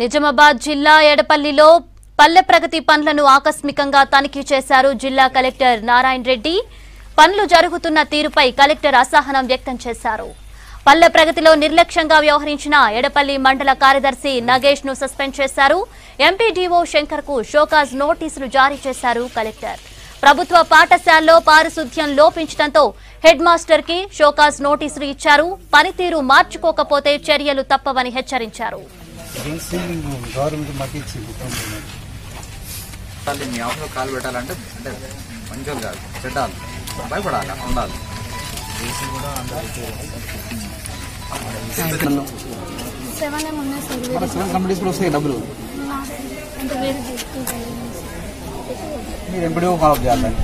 నిజామాబాద్ జిల్లా ఎడపల్లిలో పల్లె ప్రగతి పనులను ఆకస్మికంగా తనిఖీ చేశారు జిల్లా కలెక్టర్ నారాయణ రెడ్డి. పనులు జరుగుతున్న తీరుపై కలెక్టర్ అసహనం వ్యక్తం చేశారు. పల్లె ప్రగతిలో నిర్లక్ష్యంగా వ్యవహరించిన ఎడపల్లి మండల కార్యదర్శి నగేష్ ను సస్పెండ్ చేశారు. ఎంపీడీఓ శంకర్ కు షోకాజ్ నోటీసులు జారీ చేశారు కలెక్టర్. ప్రభుత్వ పాఠశాలలో పారిశుధ్యం లోపించడంతో హెడ్ మాస్టర్ కి షోకాజ్ నోటీసులు ఇచ్చారు. పనితీరు మార్చుకోకపోతే చర్యలు తప్పవని హెచ్చరించారు. మీ ఆఫీస్లో కాలు పెట్టాలంటే అంటే మంచిగా కాదు, చెడ్డాలి, భయపడాలి, ఉండాలి. డబ్బులు మీరు ఎంపీడీఓ ఫాలోఅప్ చేయాలండి.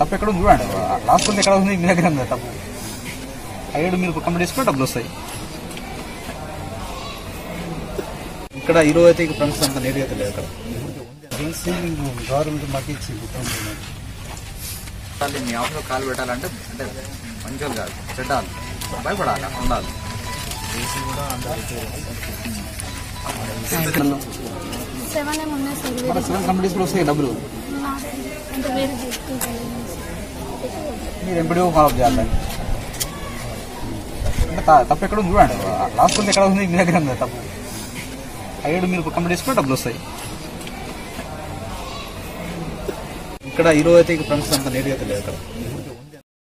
తప్పు ఎక్కడ ఉంది చూడండి, లాస్ట్ ఉంది ఎక్కడ ఉంది, మీ దగ్గర ఉంది తప్పు. అయ్యాడు మీరు కంపెనీస్లో డబ్బులు వస్తాయి. ఇక్కడ ఈరోజు అయితే ఫ్రెండ్స్ అంత నీట్ అయితే లేదు. గవర్నమెంట్ మాకు ఇచ్చింది. మీ ఆఫీస్లో కాలు పెట్టాలంటే అంటే మంచిగా కాదు, చెడ్డాలి, భయపడాలి, ఉండాలి. కంపెనీస్లో వస్తాయి డబ్బులు మీరు ఎంపీడీఓ ఫాలోఅప్ చేయాలండి. తప్పు ఎక్కడ ఉంది చూడండి, లాస్ట్ ఉంది ఎక్కడ ఉంది, మీ దగ్గర ఉంది తప్పు. అయ్యాడు మీరు కంపెనీస్లో డబ్బులు వస్తాయి. ఇక్కడ ఈరోజు అయితే ఫ్రెండ్స్ అంత నీట్ అయితే లేదు.